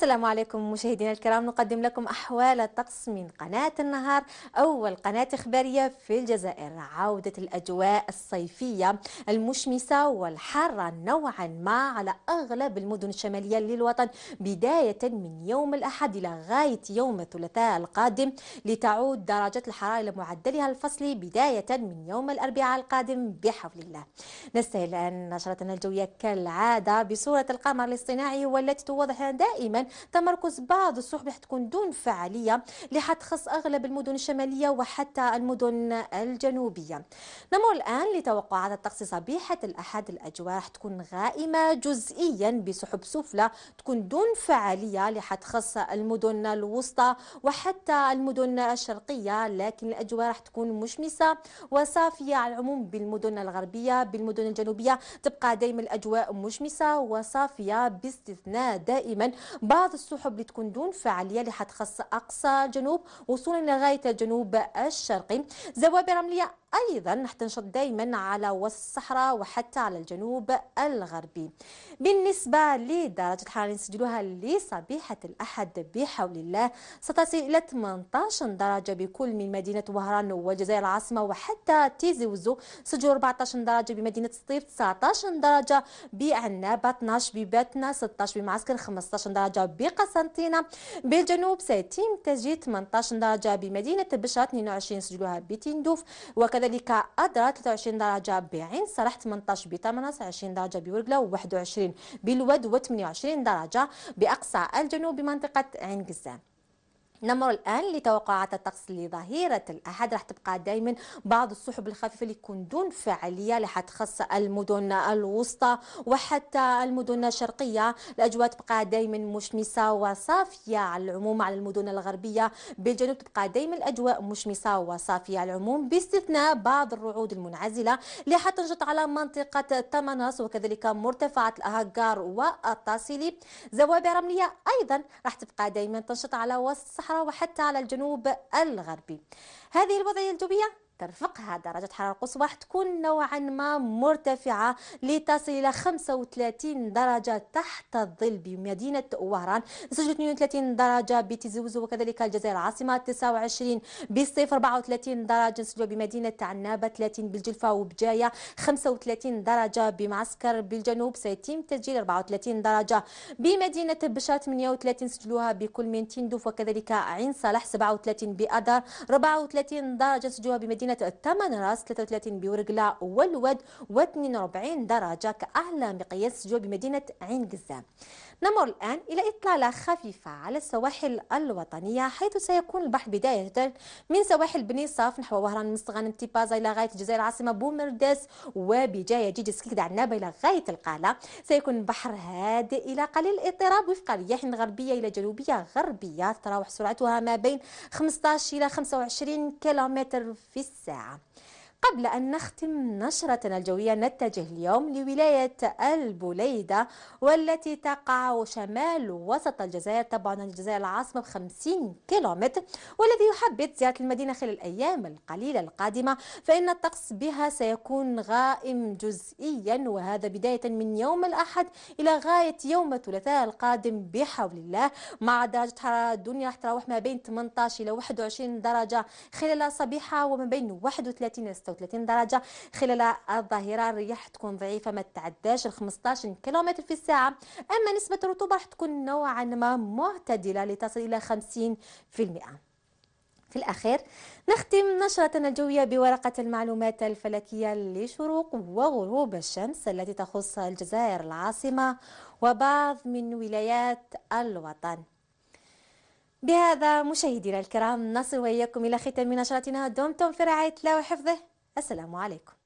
السلام عليكم مشاهدينا الكرام، نقدم لكم أحوال الطقس من قناة النهار، أول قناة إخبارية في الجزائر. عودة الأجواء الصيفية المشمسة والحارة نوعا ما على أغلب المدن الشمالية للوطن بداية من يوم الأحد إلى غاية يوم الثلاثاء القادم، لتعود درجة الحرارة إلى معدلها الفصلي بداية من يوم الأربعاء القادم بحول الله. نستهل أن نشرتنا الجوية كالعادة بصورة القمر الاصطناعي، والتي توضح دائما تمركز بعض السحب حتكون دون فعالية لحتخص أغلب المدن الشمالية وحتى المدن الجنوبية. نمر الآن لتوقعات الطقس صبيحة الأحد. الأجواء تكون غائمة جزئيا بسحب سفلى تكون دون فعالية لحتخص المدن الوسطى وحتى المدن الشرقية، لكن الأجواء راح تكون مشمسة وصافية على العموم بالمدن الغربية. بالمدن الجنوبية تبقى دائما الأجواء مشمسة وصافية باستثناء دائما بعض السحب اللي تكون دون فعالية لحتخص أقصى الجنوب وصولا لغاية الجنوب الشرقي. زوابع رملية أيضا حتنشط دائما على وسط الصحراء وحتى على الجنوب الغربي. بالنسبة لدرجة الحرارة اللي نسجلوها لصبيحة الأحد بحول الله ستصل إلى 18 درجة بكل من مدينة وهران والجزائر العاصمة، وحتى تيزي وزو سجلوا 14 درجة بمدينة سطيف، 19 درجة بعنابة، 12 بباتنا، 16 بمعسكر، 15 درجة بقسنطينة. بالجنوب سيتم تسجيل 18 درجة بمدينة بشرى، 22 سجلوها بتندوف، وكذلك أدرى 23 درجة بعين سرح، 18 بتمنس، 20 درجة بورقلة، 21 بالود، و28 درجة بأقصى الجنوب بمنطقة عين قزان. نمر الآن لتوقعات الطقس لظهيرة الأحد. راح تبقى دائما بعض السحب الخفيفة اللي تكون دون فعالية لحتخص المدن الوسطى وحتى المدن الشرقية. الأجواء تبقى دائما مشمسة وصافية على العموم على المدن الغربية. بالجنوب تبقى دائما الأجواء مشمسة وصافية على العموم باستثناء بعض الرعود المنعزلة اللي حتنشط على منطقة تمناس وكذلك مرتفعات الأهجار والطاسيلي. زوابع رملية أيضا راح تبقى دائما تنشط على وسط وحتى على الجنوب الغربي. هذه الوضعية الجوية ترفقها درجة حرارة القصوى تكون نوعا ما مرتفعة لتصل إلى 35 درجة تحت الظل بمدينة وهران، سجلت 32 درجة بتيزي وزو وكذلك الجزائر العاصمة، 29 بالصيف، 34 درجة سجلوا بمدينة عنابة، 30 بالجلفة وبجاية، 35 درجة بمعسكر. بالجنوب سيتم تسجيل 34 درجة بمدينة بشرى، 38 سجلوها بكل من تندوف وكذلك عين صالح، 37 بأدر، 34 درجة سجلوها بمدينة الثمن راس، 33 بورقلة والود، و42 درجة كأعلى مقياس سجلوا بمدينة عين قزام. نمر الآن إلى إطلالة خفيفة على السواحل الوطنية، حيث سيكون البحر بداية من سواحل بني صاف نحو وهران، مستغانم، تيبازا إلى غاية الجزائر العاصمة، بومرداس وبجاية، جيجي، سكيكدا، عنابة إلى غاية القالة. سيكون البحر هادئ إلى قليل الاضطراب وفق الرياح غربية إلى جنوبية غربية، تتراوح سرعتها ما بين 15 إلى 25 كيلومتر في الساعة. قبل أن نختم نشرتنا الجوية نتجه اليوم لولاية البليدة، والتي تقع شمال وسط الجزائر، طبعا الجزائر العاصمة ب 50 كيلومتر. والذي يحبذ زيارة المدينة خلال الأيام القليلة القادمة، فإن الطقس بها سيكون غائم جزئيا، وهذا بداية من يوم الأحد إلى غاية يوم الثلاثاء القادم بحول الله، مع درجة حرارة الدنيا راح تتراوح ما بين 18 إلى 21 درجة خلال صبيحة، وما بين 31 إلى 30 درجة خلال الظهيرة. الرياح تكون ضعيفة ما تتعداش 15 كيلومتر في الساعة، أما نسبة الرطوبة راح تكون نوعا ما معتدلة لتصل إلى 50%. في الأخير نختم نشرتنا الجوية بورقة المعلومات الفلكية لشروق وغروب الشمس التي تخص الجزائر العاصمة وبعض من ولايات الوطن. بهذا مشاهدينا الكرام نصل وإياكم إلى ختام نشرتنا، دمتم في رعاية الله وحفظه. السلام عليكم.